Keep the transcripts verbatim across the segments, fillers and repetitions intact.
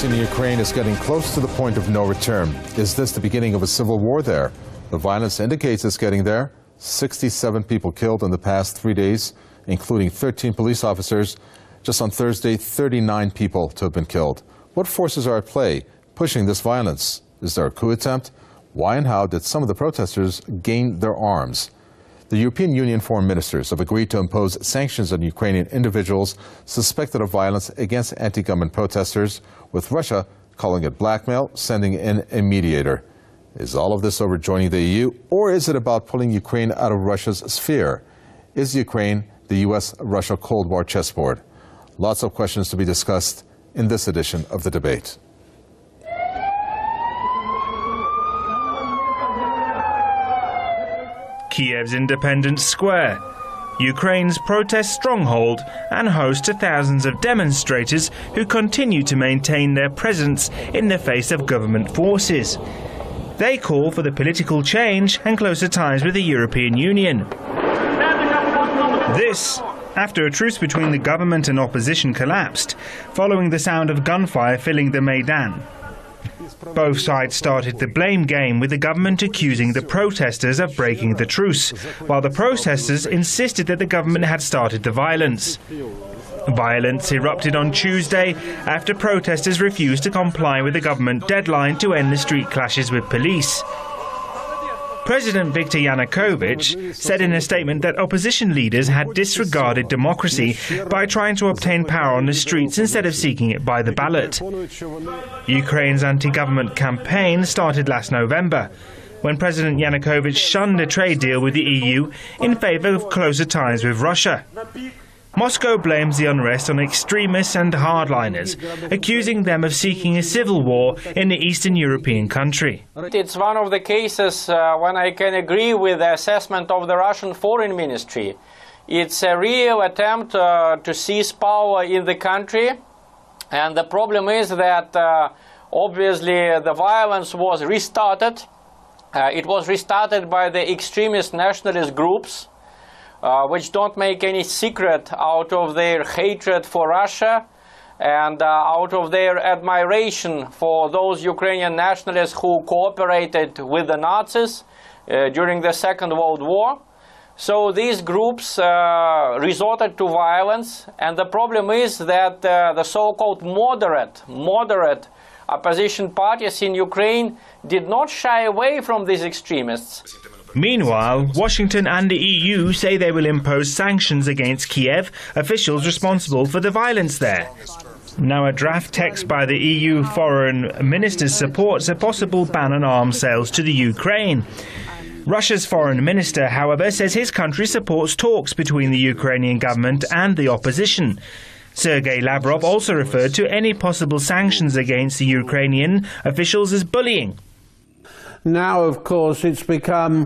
crisis in Ukraine is getting close to the point of no return. Is this the beginning of a civil war there? The violence indicates it's getting there. sixty-seven people killed in the past three days, including thirteen police officers. Just on Thursday, thirty-nine people to have been killed. What forces are at play pushing this violence? Is there a coup attempt? Why and how did some of the protesters gain their arms? The European Union foreign ministers have agreed to impose sanctions on Ukrainian individuals suspected of violence against anti-government protesters, with Russia calling it blackmail, sending in a mediator. Is all of this over joining the E U, or is it about pulling Ukraine out of Russia's sphere? Is Ukraine the U S Russia Cold War chessboard? Lots of questions to be discussed in this edition of The Debate. Kiev's Independence Square, Ukraine's protest stronghold and host to thousands of demonstrators who continue to maintain their presence in the face of government forces. They call for the political change and closer ties with the European Union. This after a truce between the government and opposition collapsed, following the sound of gunfire filling the Maidan. Both sides started the blame game, with the government accusing the protesters of breaking the truce, while the protesters insisted that the government had started the violence. Violence erupted on Tuesday after protesters refused to comply with the government deadline to end the street clashes with police. President Viktor Yanukovych said in a statement that opposition leaders had disregarded democracy by trying to obtain power on the streets instead of seeking it by the ballot. Ukraine's anti-government campaign started last November, when President Yanukovych shunned a trade deal with the E U in favor of closer ties with Russia. Moscow blames the unrest on extremists and hardliners, accusing them of seeking a civil war in the Eastern European country. It's one of the cases uh, when I can agree with the assessment of the Russian Foreign Ministry. It's a real attempt uh, to seize power in the country, and the problem is that uh, obviously the violence was restarted. Uh, it was restarted by the extremist nationalist groups, Uh, which don't make any secret out of their hatred for Russia and uh, out of their admiration for those Ukrainian nationalists who cooperated with the Nazis uh, during the Second World War. So these groups uh, resorted to violence, and the problem is that uh, the so-called moderate, moderate opposition parties in Ukraine did not shy away from these extremists. Meanwhile, Washington and the E U say they will impose sanctions against Kiev, officials responsible for the violence there. Now a draft text by the E U foreign ministers supports a possible ban on arms sales to the Ukraine. Russia's foreign minister, however, says his country supports talks between the Ukrainian government and the opposition. Sergey Lavrov also referred to any possible sanctions against the Ukrainian officials as bullying. Now, of course, it's become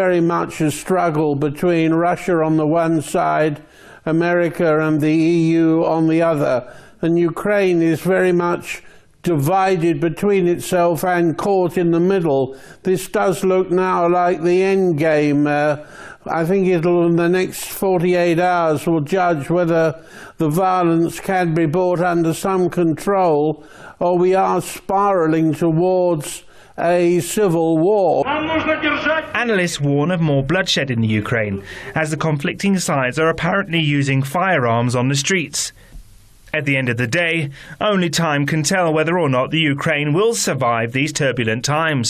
very much a struggle between Russia on the one side, America and the E U on the other, and Ukraine is very much divided between itself and caught in the middle. This does look now like the end game. Uh, I think it'll, in the next forty-eight hours, will judge whether the violence can be brought under some control, or we are spiraling towards a civil war. Analysts warn of more bloodshed in the Ukraine, as the conflicting sides are apparently using firearms on the streets. At the end of the day, only time can tell whether or not the Ukraine will survive these turbulent times.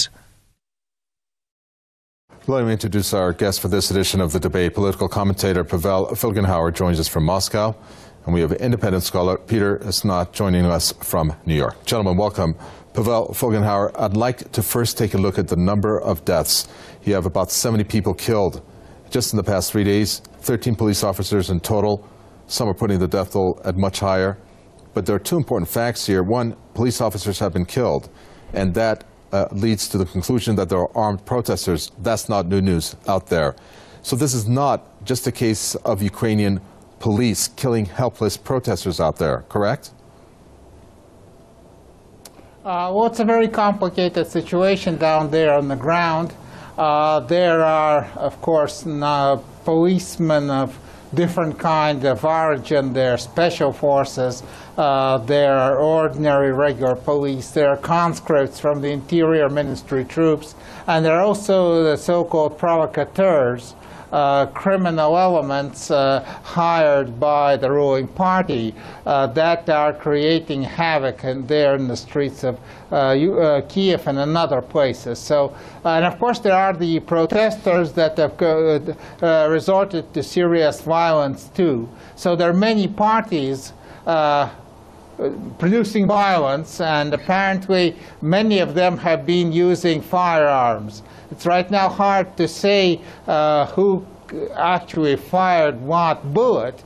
Let me introduce our guest for this edition of The Debate. Political commentator Pavel Felgenhauer joins us from Moscow, and we have independent scholar Peter Sinnott joining us from New York. Gentlemen, welcome. Pavel Felgenhauer, I'd like to first take a look at the number of deaths. You have about seventy people killed just in the past three days, thirteen police officers in total. Some are putting the death toll at much higher. But there are two important facts here. One, police officers have been killed, and that uh, leads to the conclusion that there are armed protesters. That's not new news out there. So this is not just a case of Ukrainian police killing helpless protesters out there, correct? Uh, well, it's a very complicated situation down there on the ground. Uh, there are, of course, uh, policemen of different kind of origin. There are special forces. Uh, there are ordinary, regular police. There are conscripts from the Interior Ministry troops. And there are also the so-called provocateurs, uh, criminal elements uh, hired by the ruling party uh, that are creating havoc in, there in the streets of uh, uh, Kyiv and in other places. So, and of course there are the protesters that have uh, resorted to serious violence too. So there are many parties Uh, producing violence, and apparently many of them have been using firearms. It's right now hard to say uh, who actually fired what bullet,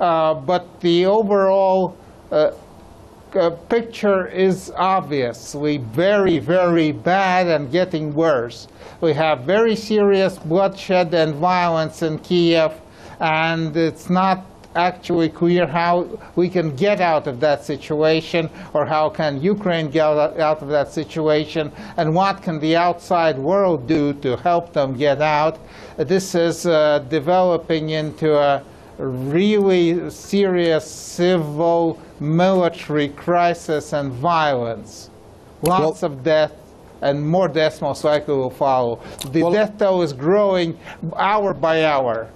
uh, but the overall uh, uh, picture is obviously very, very bad and getting worse. We have very serious bloodshed and violence in Kyiv, and it's not actually clear how we can get out of that situation, or how can Ukraine get out of that situation, and what can the outside world do to help them get out. This is uh, developing into a really serious civil military crisis and violence. Lots well, of death, and more deaths most likely will follow. The well, death toll is growing hour by hour.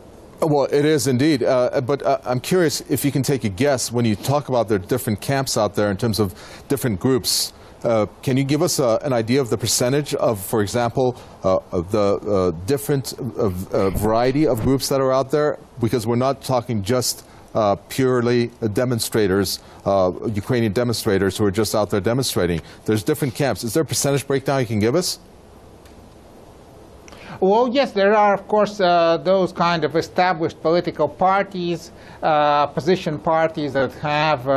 Well, it is indeed, uh, but uh, I'm curious if you can take a guess when you talk about the different camps out there in terms of different groups. Uh, can you give us uh, an idea of the percentage of, for example, uh, of the uh, different uh, uh, variety of groups that are out there? Because we're not talking just uh, purely demonstrators, uh, Ukrainian demonstrators who are just out there demonstrating. There's different camps. Is there a percentage breakdown you can give us? Well, yes, there are, of course, uh, those kind of established political parties, uh, opposition parties that have uh,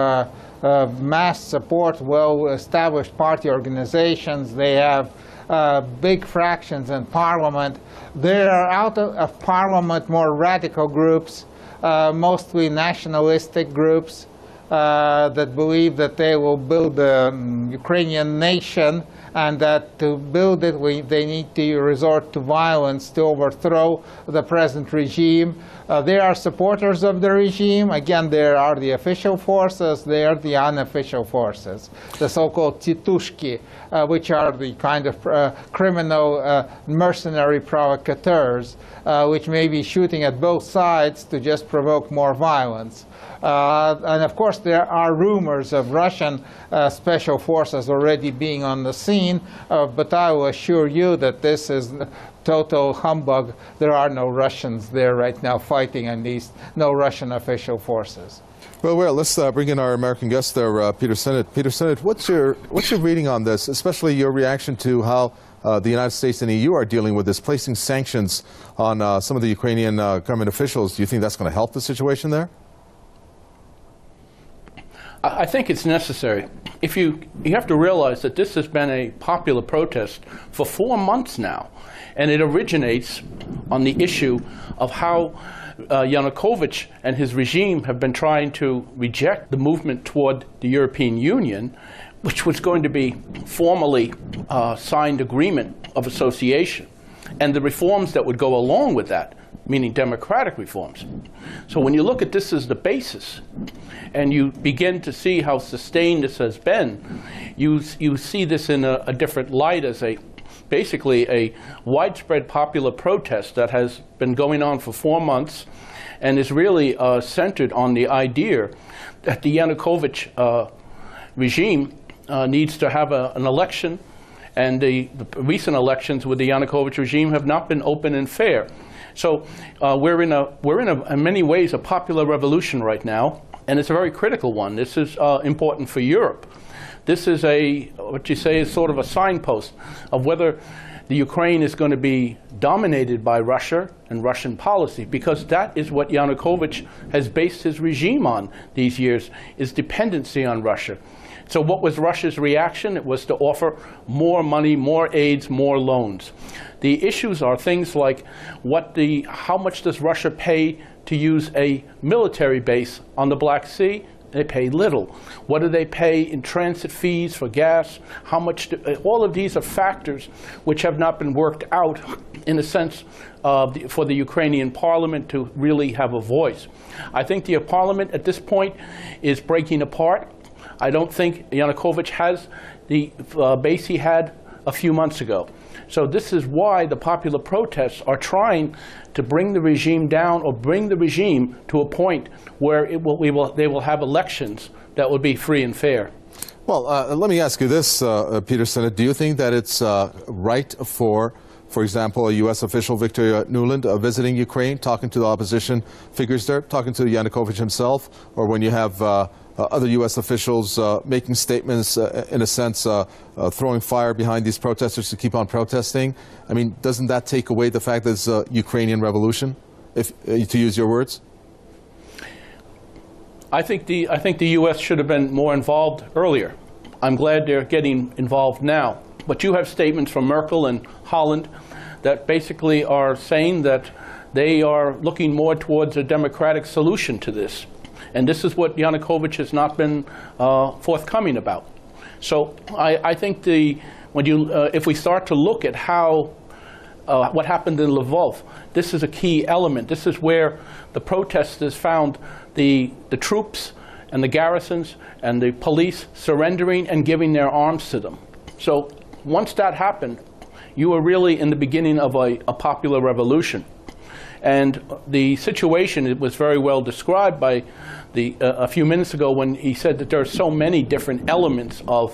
uh, mass support, well-established party organizations. They have uh, big fractions in parliament. There are out of parliament more radical groups, uh, mostly nationalistic groups uh, that believe that they will build the um, Ukrainian nation, and that to build it, we, they need to resort to violence to overthrow the present regime. Uh, they are supporters of the regime. Again, there are the official forces, there are the unofficial forces, the so-called titushki, uh, which are the kind of uh, criminal uh, mercenary provocateurs, uh, which may be shooting at both sides to just provoke more violence. Uh, and of course, there are rumors of Russian uh, special forces already being on the scene, uh, but I will assure you that this is total humbug. There are no Russians there right now fighting, at least no Russian official forces. Well, well let's uh, bring in our American guest there, uh, Peter Sinnott. Peter Sinnott, what's your, what's your reading on this, especially your reaction to how Uh, the United States and E U are dealing with this, placing sanctions on uh, some of the Ukrainian uh, government officials? Do you think that's going to help the situation there? I think it's necessary. If you, you have to realize that this has been a popular protest for four months now, and it originates on the issue of how uh, Yanukovych and his regime have been trying to reject the movement toward the European Union, which was going to be formally uh, signed agreement of association, and the reforms that would go along with that, meaning democratic reforms. So when you look at this as the basis, and you begin to see how sustained this has been, you, you see this in a, a different light as a basically a widespread popular protest that has been going on for four months and is really uh, centered on the idea that the Yanukovych uh, regime Uh, needs to have a, an election, and the, the recent elections with the Yanukovych regime have not been open and fair. So uh, we're in, a, we're in, a, in many ways, a popular revolution right now, and it's a very critical one. This is uh, important for Europe. This is a, what you say, is sort of a signpost of whether the Ukraine is going to be dominated by Russia and Russian policy, because that is what Yanukovych has based his regime on these years, is dependency on Russia. So what was Russia's reaction? It was to offer more money, more aids, more loans. The issues are things like what the, how much does Russia pay to use a military base on the Black Sea? They pay little. What do they pay in transit fees for gas? How much do, all of these are factors which have not been worked out in a sense, uh, the, for the Ukrainian parliament to really have a voice. I think the parliament at this point is breaking apart. I don't think Yanukovych has the uh, base he had a few months ago. So this is why the popular protests are trying to bring the regime down, or bring the regime to a point where it will, we will, they will have elections that will be free and fair. Well, uh, let me ask you this, uh, Peter Sinnott. Do you think that it's uh, right for, for example, a U S official, Victoria Nuland, uh, visiting Ukraine, talking to the opposition figures there, talking to Yanukovych himself, or when you have uh, Uh, other U S officials uh, making statements, uh, in a sense, uh, uh, throwing fire behind these protesters to keep on protesting? I mean, doesn't that take away the fact that it's a Ukrainian revolution, if uh, to use your words? I think the I think the U S should have been more involved earlier. I'm glad they're getting involved now. But you have statements from Merkel and Holland that basically are saying that they are looking more towards a democratic solution to this. And this is what Yanukovych has not been uh, forthcoming about. So I, I think the, when you, uh, if we start to look at how, uh, what happened in Lvov, this is a key element. This is where the protesters found the, the troops and the garrisons and the police surrendering and giving their arms to them. So once that happened, you were really in the beginning of a, a popular revolution. And the situation, it was very well described by the, uh, a few minutes ago when he said that there are so many different elements of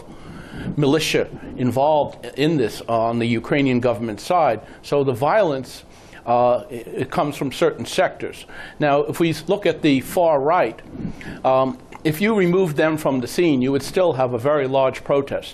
militia involved in this on the Ukrainian government side. So the violence, uh, it, it comes from certain sectors. Now, if we look at the far right, um, if you remove them from the scene, you would still have a very large protest.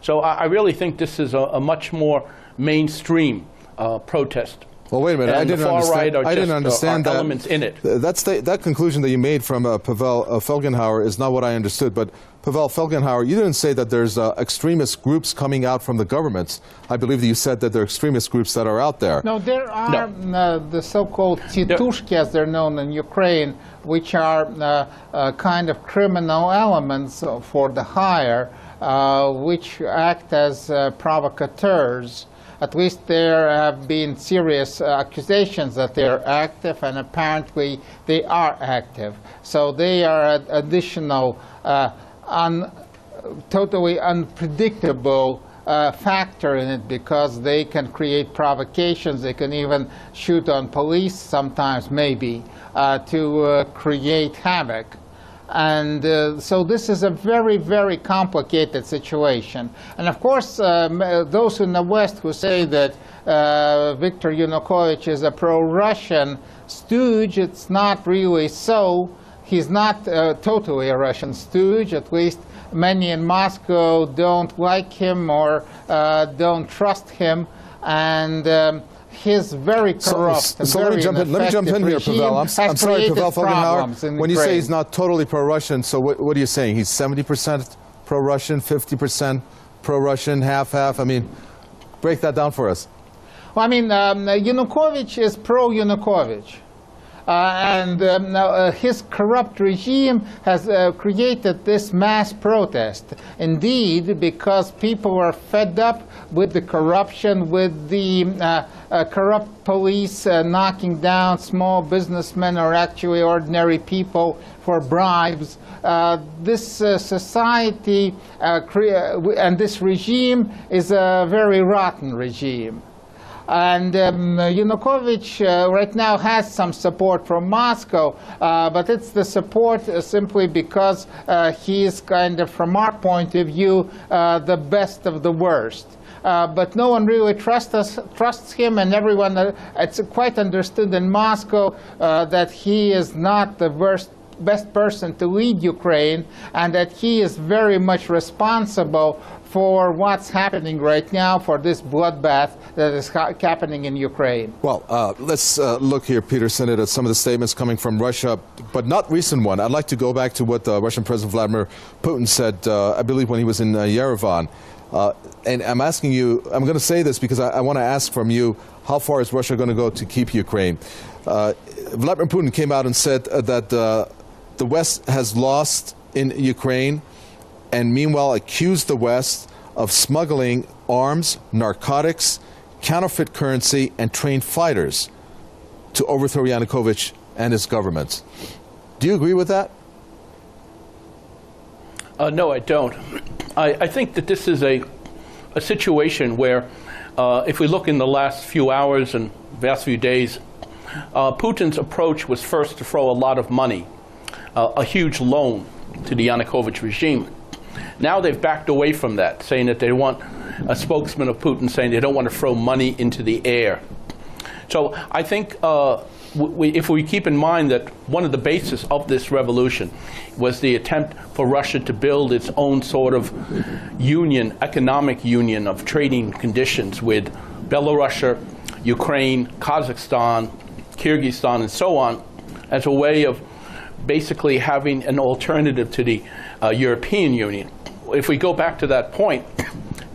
So I, I really think this is a, a much more mainstream uh, protest. Well, wait a minute. And I didn't understand, right I didn't understand that. Elements in it. That's the, that conclusion that you made from uh, Pavel uh, Felgenhauer is not what I understood. But Pavel Felgenhauer, you didn't say that there's uh, extremist groups coming out from the governments. I believe that you said that there are extremist groups that are out there. No, there are no. Uh, the so-called titushki, as they're known in Ukraine, which are uh, uh, kind of criminal elements for the hire, uh, which act as uh, provocateurs. At least there have been serious uh, accusations that they are active, and apparently they are active. So they are an additional, uh, un totally unpredictable uh, factor in it, because they can create provocations. They can even shoot on police sometimes, maybe, uh, to uh, create havoc. And uh, so this is a very, very complicated situation. And of course, um, those in the West who say that uh, Viktor Yanukovych is a pro-Russian stooge, it's not really so. He's not uh, totally a Russian stooge. At least many in Moscow don't like him or uh, don't trust him. And um, his very corrupt and very ineffective regime. Let me jump in here, Pavel. I'm sorry, Pavel Felgenhauer. When you say he's not totally pro-Russian, so what, what are you saying? He's seventy percent pro-Russian, fifty percent pro-Russian, half-half? I mean, break that down for us. Well, I mean, um, Yanukovych is pro-Yanukovych. Uh, and um, now, uh, his corrupt regime has uh, created this mass protest, indeed, because people are fed up with the corruption, with the uh, uh, corrupt police uh, knocking down small businessmen or actually ordinary people for bribes. Uh, this uh, society uh, and this regime is a very rotten regime. And um, Yanukovych uh, right now has some support from Moscow, uh, but it's the support uh, simply because uh, he is kind of, from our point of view, uh, the best of the worst. Uh, but no one really trusts us, trusts him, and everyone, uh, it's quite understood in Moscow uh, that he is not the worst best person to lead Ukraine, and that he is very much responsible for what's happening right now, for this bloodbath that is ha happening in Ukraine. Well, uh, let's uh, look here, Peter Sinnott, at some of the statements coming from Russia, but not recent one. I'd like to go back to what the Russian President Vladimir Putin said, uh, I believe, when he was in uh, Yerevan. Uh, and I'm asking you, I'm going to say this because I, I want to ask from you, how far is Russia going to go to keep Ukraine? Uh, Vladimir Putin came out and said uh, that uh, the West has lost in Ukraine, and meanwhile accused the West of smuggling arms, narcotics, counterfeit currency, and trained fighters to overthrow Yanukovych and his government. Do you agree with that? Uh, no, I don't. I, I think that this is a, a situation where, uh, if we look in the last few hours and last few days, uh, Putin's approach was first to throw a lot of money, uh, a huge loan to the Yanukovych regime. Now they've backed away from that, saying that they want a spokesman of Putin saying they don't want to throw money into the air. So I think uh, we, if we keep in mind that one of the bases of this revolution was the attempt for Russia to build its own sort of union, economic union of trading conditions with Belarus, Ukraine, Kazakhstan, Kyrgyzstan, and so on, as a way of basically having an alternative to the uh, European Union. If we go back to that point,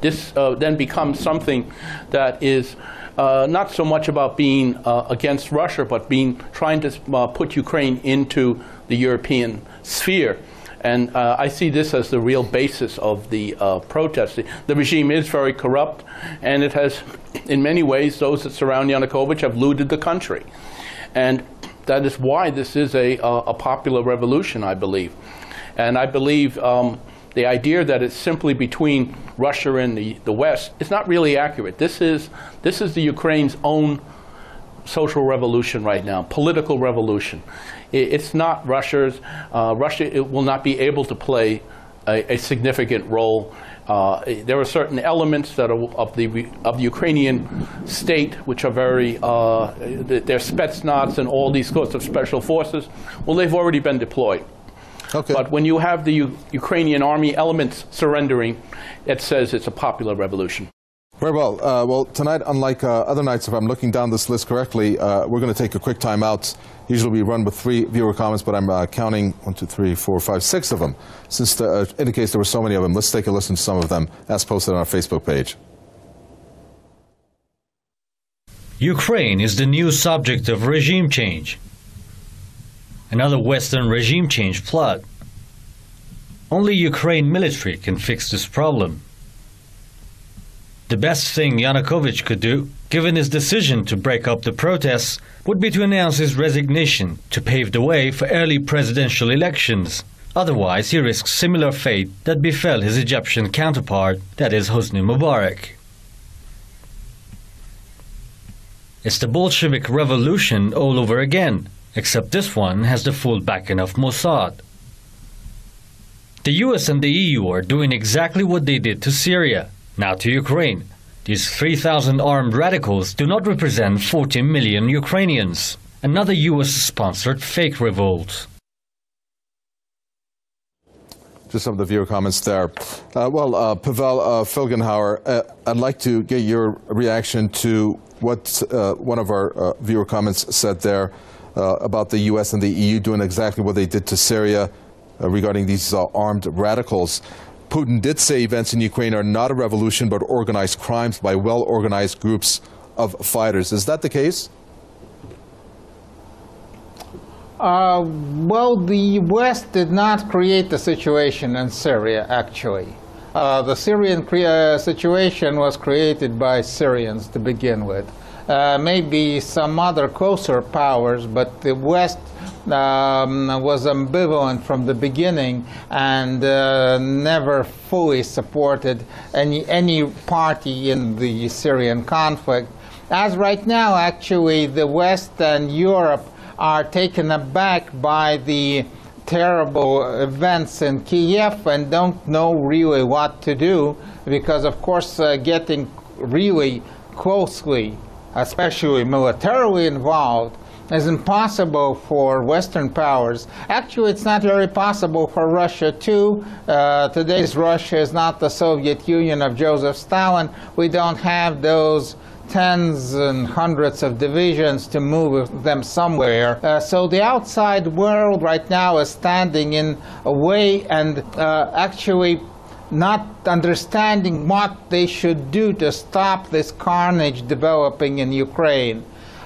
this uh, then becomes something that is uh, not so much about being uh, against Russia, but being trying to uh, put Ukraine into the European sphere. And uh, I see this as the real basis of the uh, protest. The regime is very corrupt, and it has, in many ways, those that surround Yanukovych have looted the country. And that is why this is a, a popular revolution, I believe. And I believe um, the idea that it's simply between Russia and the, the West is not really accurate. This is, this is the Ukraine's own social revolution right now, political revolution. It, it's not Russia's. Uh, Russia it will not be able to play a, a significant role. Uh, there are certain elements that are of the of the Ukrainian state which are very uh, they're spetsnaz and all these sorts of special forces. Well, they've already been deployed. Okay. But when you have the U Ukrainian army elements surrendering, it says it's a popular revolution. Very well. Uh, well, tonight, unlike uh, other nights, if I'm looking down this list correctly, uh, we're going to take a quick time out. Usually we run with three viewer comments, but I'm uh, counting one, two, three, four, five, six of them, since the, uh, indicates there were so many of them. Let's take a listen to some of them as posted on our Facebook page. Ukraine is the new subject of regime change. Another Western regime change plot. Only Ukraine military can fix this problem. The best thing Yanukovych could do, given his decision to break up the protests, would be to announce his resignation to pave the way for early presidential elections. Otherwise, he risks similar fate that befell his Egyptian counterpart, that is Hosni Mubarak. It's the Bolshevik revolution all over again, except this one has the full backing of Mossad. The U S and the E U are doing exactly what they did to Syria. Now to Ukraine. These three thousand armed radicals do not represent forty million Ukrainians. Another U S-sponsored fake revolt. Just some of the viewer comments there. Uh, well, uh, Pavel uh, Felgenhauer, uh, I'd like to get your reaction to what uh, one of our uh, viewer comments said there uh, about the U S and the E U doing exactly what they did to Syria uh, regarding these uh, armed radicals. Putin did say events in Ukraine are not a revolution, but organized crimes by well-organized groups of fighters. Is that the case? Uh, well, the West did not create the situation in Syria, actually. Uh, the Syrian cre uh, situation was created by Syrians to begin with. Uh, maybe some other closer powers, but the West um, was ambivalent from the beginning and uh, never fully supported any, any party in the Syrian conflict. As right now, actually, the West and Europe are taken aback by the terrible events in Kyiv and don't know really what to do because, of course, uh, getting really closely, especially militarily involved, is impossible for Western powers. Actually, it's not very possible for Russia, too. Uh, today's Russia is not the Soviet Union of Joseph Stalin. We don't have those tens and hundreds of divisions to move them somewhere. Uh, so the outside world right now is standing in a way and uh, actually not understanding what they should do to stop this carnage developing in Ukraine.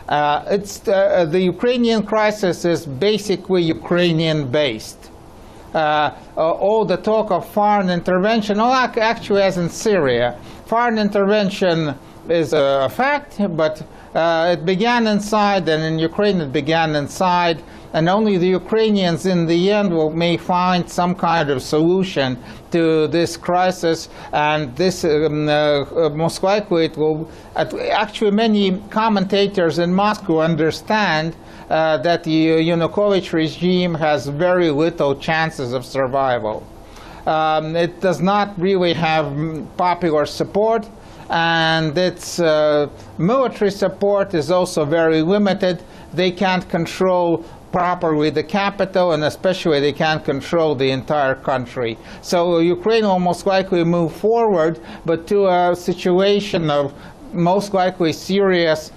Uh, it's, uh, the Ukrainian crisis is basically Ukrainian-based. Uh, all the talk of foreign intervention, well, actually as in Syria, foreign intervention is a fact, but uh, it began inside, and in Ukraine it began inside, and only the Ukrainians in the end will, may find some kind of solution to this crisis, and this um, uh, most likely it will, actually many commentators in Moscow understand uh, that the Yanukovych regime has very little chances of survival. Um, it does not really have popular support, and its uh, military support is also very limited. They can't control properly the capital, and especially they can't control the entire country. So Ukraine will most likely move forward, but to a situation of most likely serious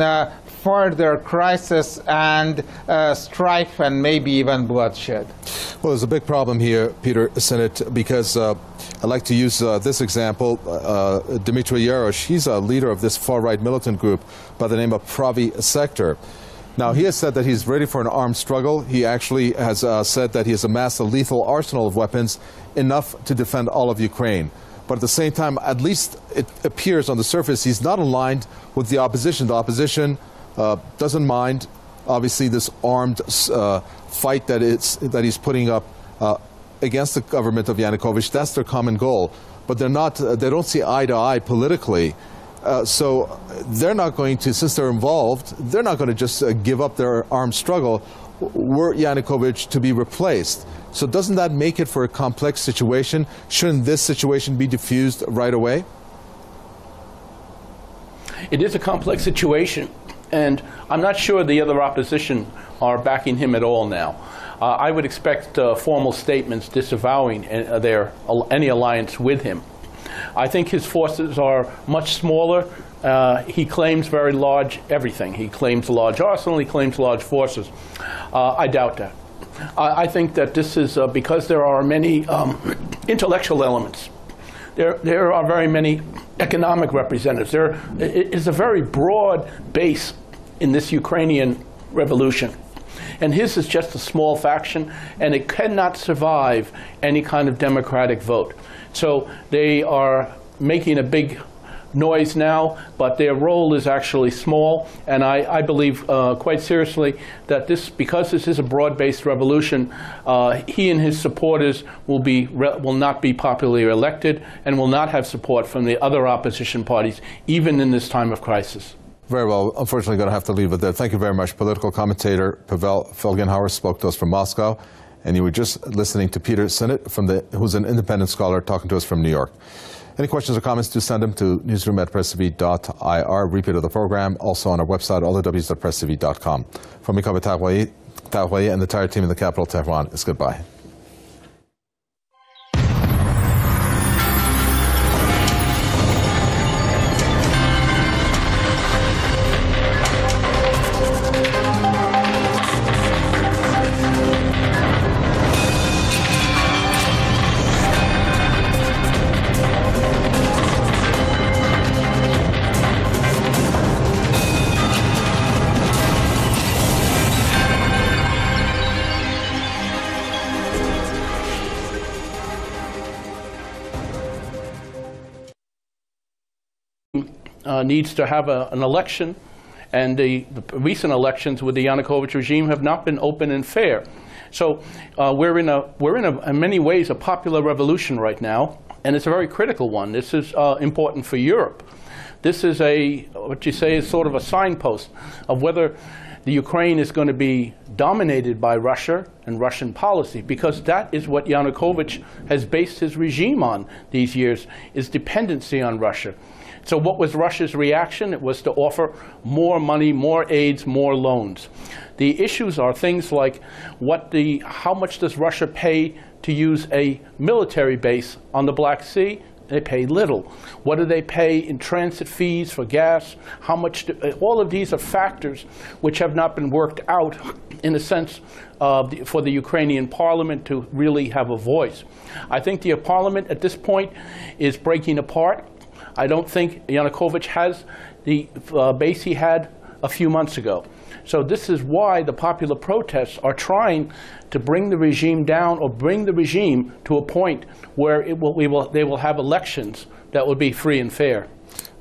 uh, further crisis and uh, strife and maybe even bloodshed. Well, there's a big problem here, Peter Sinnott, because uh, I like to use uh, this example. Uh, Dmitry Yarosh, he's a leader of this far-right militant group by the name of Pravyi Sektor. Now, he has said that he's ready for an armed struggle. He actually has uh, said that he has amassed a lethal arsenal of weapons, enough to defend all of Ukraine. But at the same time, at least it appears on the surface, he's not aligned with the opposition. The opposition uh, doesn't mind, obviously, this armed uh, fight that, it's, that he's putting up uh, against the government of Yanukovych. That's their common goal. But they're not, uh, they don't see eye to eye politically. Uh, so they're not going to, since they're involved, they're not going to just uh, give up their armed struggle were Yanukovych to be replaced. So doesn't that make it for a complex situation? Shouldn't this situation be diffused right away? It is a complex situation, and I'm not sure the other opposition are backing him at all now. Uh, I would expect uh, formal statements disavowing uh, their, uh, any alliance with him. I think his forces are much smaller. Uh, he claims very large everything. He claims a large arsenal. He claims large forces. Uh, I doubt that. I, I think that this is uh, because there are many um, intellectual elements. There, there are very many economic representatives. There is a very broad base in this Ukrainian revolution. And his is just a small faction, and it cannot survive any kind of democratic vote. So they are making a big noise now, but their role is actually small. And I, I believe uh, quite seriously that this, because this is a broad-based revolution, uh, he and his supporters will be re will not be popularly elected and will not have support from the other opposition parties, even in this time of crisis. Very well. Unfortunately, going to have to leave it there. Thank you very much. Political commentator Pavel Felgenhauer spoke to us from Moscow. And you were just listening to Peter Sinnott, from the, who's an independent scholar, talking to us from New York. Any questions or comments, do send them to newsroom at press T V dot I R. Repeat of the program, also on our website, all the W's dot press T V dot com. From Mikhail Tahwaye and the entire team in the capital, Tehran, it's goodbye. Uh, needs to have a, an election, and the, the recent elections with the Yanukovych regime have not been open and fair. So uh, we're in, a, we're in, a, in many ways, a popular revolution right now, and it's a very critical one. This is uh, important for Europe. This is a, what you say, is sort of a signpost of whether the Ukraine is going to be dominated by Russia and Russian policy, because that is what Yanukovych has based his regime on these years, is dependency on Russia. So what was Russia's reaction? It was to offer more money, more aids, more loans. The issues are things like what the, how much does Russia pay to use a military base on the Black Sea? They pay little. What do they pay in transit fees for gas? How much do, all of these are factors which have not been worked out, in a sense, uh, for the Ukrainian parliament to really have a voice. I think the parliament at this point is breaking apart. I don't think Yanukovych has the uh, base he had a few months ago. So this is why the popular protests are trying to bring the regime down, or bring the regime to a point where it will, we will, they will have elections that will be free and fair.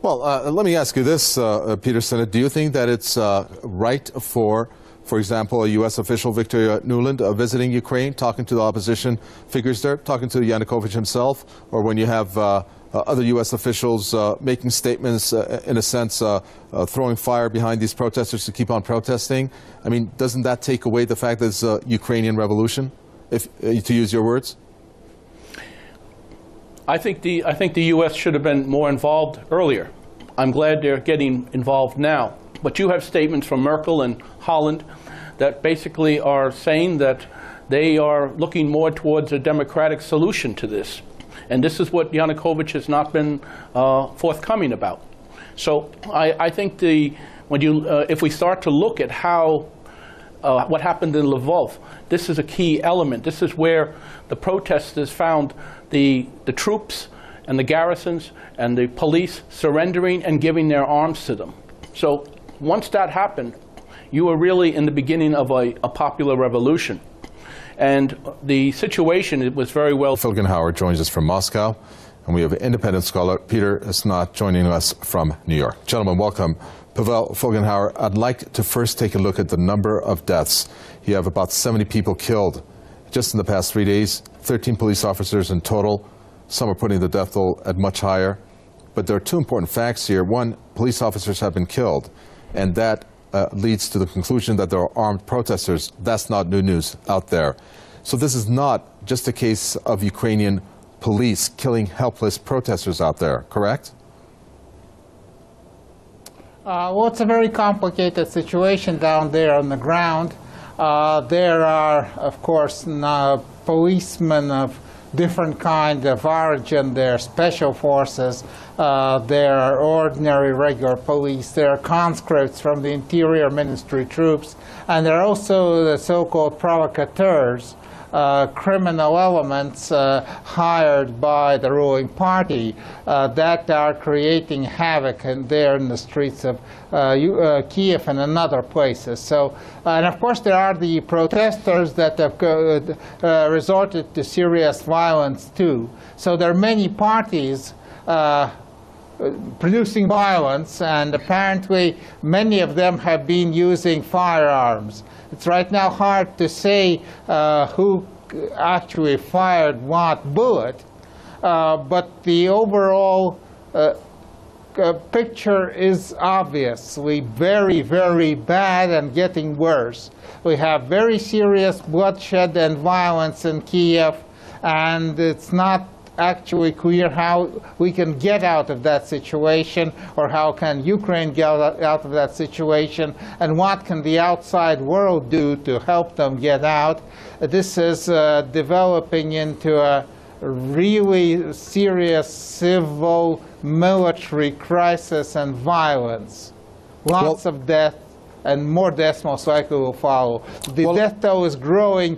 Well, uh, let me ask you this, uh, Peter Sinnott. Do you think that it's uh, right for, for example, a U S official, Victoria Nuland, uh, visiting Ukraine, talking to the opposition figures there, talking to Yanukovych himself, or when you have uh, uh, other U S officials uh, making statements, uh, in a sense, uh, uh, throwing fire behind these protesters to keep on protesting? I mean, doesn't that take away the fact that it's a Ukrainian revolution, if uh, to use your words? I think the I think the U S should have been more involved earlier. I'm glad they're getting involved now. But you have statements from Merkel and Holland that basically are saying that they are looking more towards a democratic solution to this. And this is what Yanukovych has not been uh, forthcoming about. So I, I think the when you uh, if we start to look at how Uh, what happened in Lvov, this is a key element. This is where the protesters found the, the troops and the garrisons and the police surrendering and giving their arms to them. So once that happened, you were really in the beginning of a, a popular revolution. And the situation, it was very well. Felgenhauer joins us from Moscow, and we have independent scholar Peter Sinnott joining us from New York. Gentlemen, welcome. Pavel Felgenhauer, I'd like to first take a look at the number of deaths. You have about seventy people killed just in the past three days, thirteen police officers in total. Some are putting the death toll at much higher. But there are two important facts here. One, police officers have been killed, and that uh, leads to the conclusion that there are armed protesters. That's not new news out there. So this is not just a case of Ukrainian police killing helpless protesters out there, correct? Uh, well, it's a very complicated situation down there on the ground. Uh, there are, of course, uh, policemen of different kind of origin. There are special forces. Uh, there are ordinary, regular police. There are conscripts from the Interior Ministry troops. And there are also the so-called provocateurs, Uh, criminal elements uh, hired by the ruling party uh, that are creating havoc and there in the streets of uh, uh, Kyiv and in other places. So, uh, and of course there are the protesters that have uh, resorted to serious violence too. So there are many parties uh, producing violence, and apparently many of them have been using firearms. It's right now hard to say uh, who actually fired what bullet, uh, but the overall uh, uh, picture is obviously very, very bad and getting worse. We have very serious bloodshed and violence in Kyiv, and it's not actually clear how we can get out of that situation, or how can Ukraine get out of that situation, and what can the outside world do to help them get out. This is uh, developing into a really serious civil military crisis and violence. Lots well, of death, and more deaths most likely will follow. The well, death toll is growing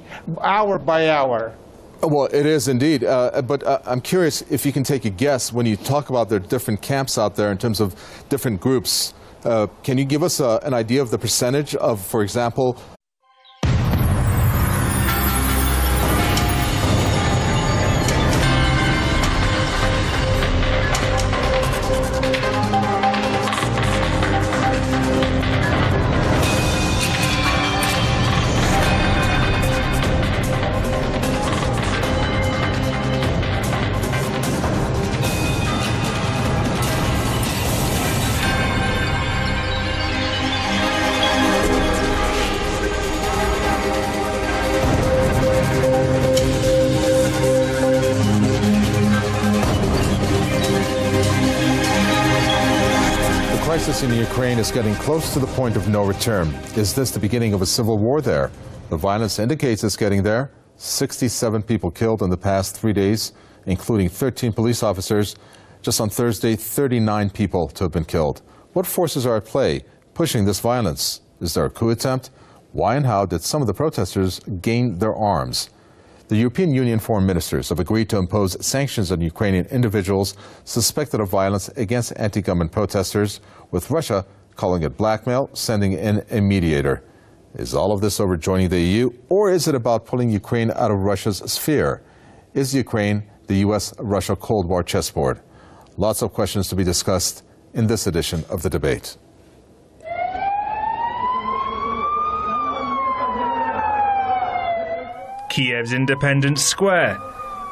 hour by hour. Well, it is indeed, uh, but uh, I'm curious if you can take a guess when you talk about their different camps out there in terms of different groups. Uh, can you give us uh, an idea of the percentage of, for example, in Ukraine is getting close to the point of no return. Is this the beginning of a civil war there? The violence indicates it's getting there. sixty-seven people killed in the past three days, including thirteen police officers. Just on Thursday, thirty-nine people to have been killed. What forces are at play pushing this violence? Is there a coup attempt? Why and how did some of the protesters gain their arms? The European Union foreign ministers have agreed to impose sanctions on Ukrainian individuals suspected of violence against anti-government protesters, with Russia calling it blackmail, sending in a mediator. Is all of this over joining the E U, or is it about pulling Ukraine out of Russia's sphere? Is Ukraine the U S Russia Cold War chessboard? Lots of questions to be discussed in this edition of The Debate. Kiev's Independence Square,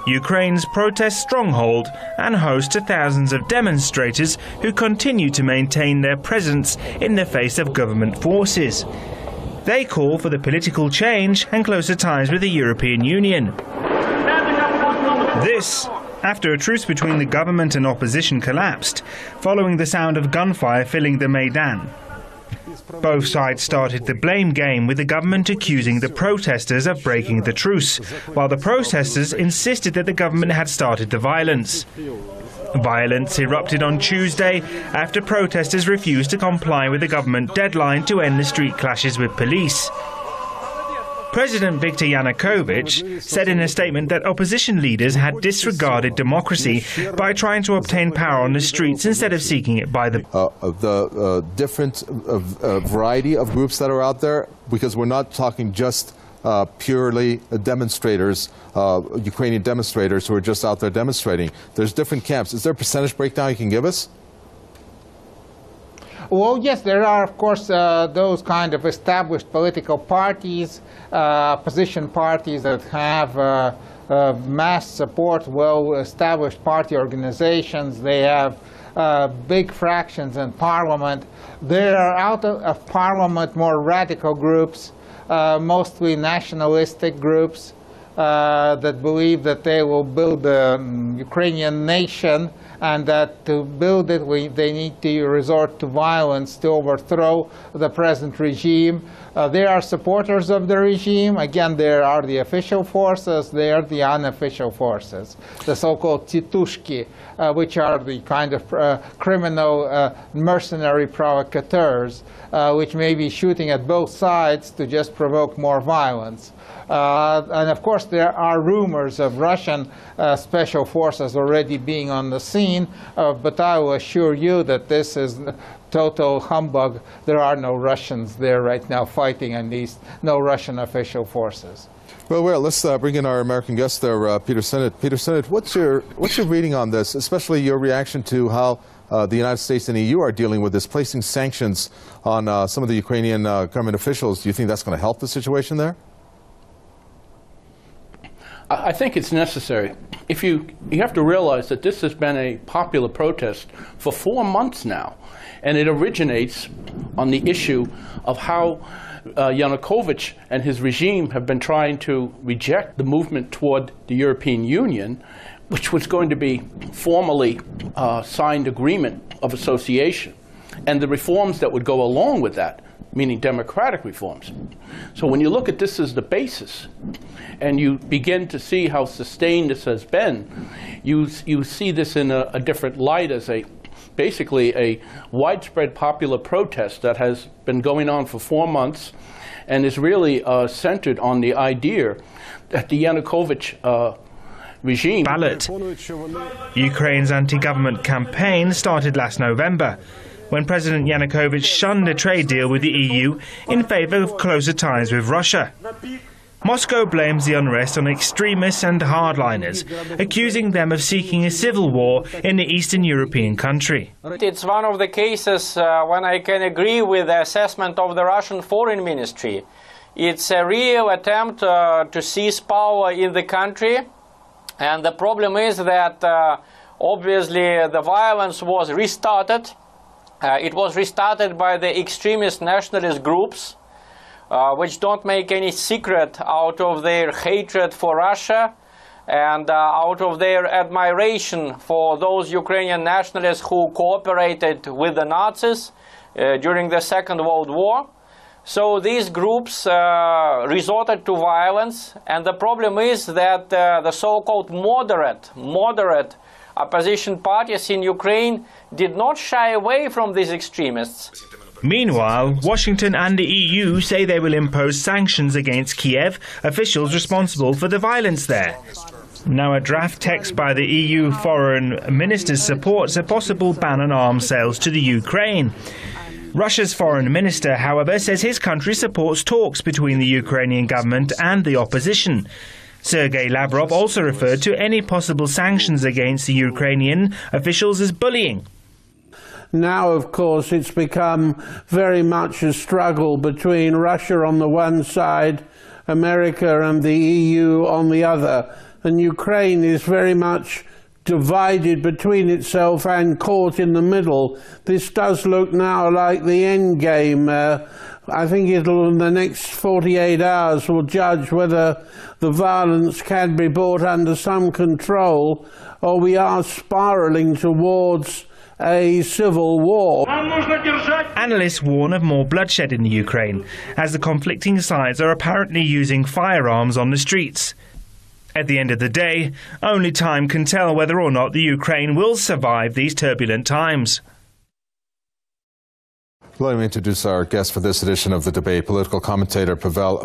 Ukraine's protest stronghold and host to thousands of demonstrators who continue to maintain their presence in the face of government forces. They call for the political change and closer ties with the European Union. This, after a truce between the government and opposition collapsed, following the sound of gunfire filling the Maidan. Both sides started the blame game, with the government accusing the protesters of breaking the truce, while the protesters insisted that the government had started the violence. Violence erupted on Tuesday after protesters refused to comply with the government deadline to end the street clashes with police. President Viktor Yanukovych said in a statement that opposition leaders had disregarded democracy by trying to obtain power on the streets instead of seeking it by the... Uh, the uh, different uh, uh, variety of groups that are out there, because we're not talking just uh, purely demonstrators, uh, Ukrainian demonstrators who are just out there demonstrating. There's different camps. Is there a percentage breakdown you can give us? Well, yes, there are, of course, uh, those kind of established political parties, uh, opposition parties that have uh, uh, mass support, well-established party organizations. They have uh, big fractions in parliament. There are out of, of parliament more radical groups, uh, mostly nationalistic groups uh, that believe that they will build the um, Ukrainian nation, and that to build it, we, they need to resort to violence to overthrow the present regime. Uh, they are supporters of the regime. Again, there are the official forces, there are the unofficial forces, the so-called titushki, uh, which are the kind of uh, criminal uh, mercenary provocateurs, uh, which may be shooting at both sides to just provoke more violence. Uh, and of course, there are rumors of Russian uh, special forces already being on the scene, uh, but I will assure you that this is total humbug. There are no Russians there right now fighting, at least no Russian official forces. Well, well, let's uh, bring in our American guest there, uh, Peter Sinnott. Peter Sinnott, what's your, what's your reading on this, especially your reaction to how uh, the United States and E U are dealing with this, placing sanctions on uh, some of the Ukrainian uh, government officials? Do you think that's going to help the situation there? I think it's necessary. If you, you have to realize that this has been a popular protest for four months now, and it originates on the issue of how uh, Yanukovych and his regime have been trying to reject the movement toward the European Union, which was going to be formally uh, signed agreement of association, and the reforms that would go along with that, meaning democratic reforms. So when you look at this as the basis, and you begin to see how sustained this has been, you, you see this in a, a different light as a basically a widespread popular protest that has been going on for four months and is really uh, centered on the idea that the Yanukovych uh, regime... Ballot. Ukraine's anti-government campaign started last November, when President Yanukovych shunned a trade deal with the E U in favor of closer ties with Russia. Moscow blames the unrest on extremists and hardliners, accusing them of seeking a civil war in the Eastern European country. It's one of the cases uh, when I can agree with the assessment of the Russian Foreign Ministry. It's a real attempt uh, to seize power in the country, and the problem is that uh, obviously the violence was restarted. Uh, it was restarted by the extremist nationalist groups, uh, which don't make any secret out of their hatred for Russia and uh, out of their admiration for those Ukrainian nationalists who cooperated with the Nazis uh, during the Second World War. So these groups uh, resorted to violence, and the problem is that uh, the so-called moderate, moderate opposition parties in Ukraine did not shy away from these extremists. Meanwhile, Washington and the E U say they will impose sanctions against Kiev, officials responsible for the violence there. Now a draft text by the E U foreign ministers supports a possible ban on arms sales to the Ukraine. Russia's foreign minister, however, says his country supports talks between the Ukrainian government and the opposition. Sergey Lavrov also referred to any possible sanctions against the Ukrainian officials as bullying. Now, of course, it's become very much a struggle between Russia on the one side, America and the E U on the other, and Ukraine is very much divided between itself and caught in the middle. This does look now like the end game. Uh, I think it'll, in the next forty-eight hours, will judge whether the violence can be brought under some control, or we are spiralling towards a civil war. Analysts warn of more bloodshed in the Ukraine, as the conflicting sides are apparently using firearms on the streets. At the end of the day, only time can tell whether or not the Ukraine will survive these turbulent times. Let me introduce our guest for this edition of The Debate, political commentator Pavel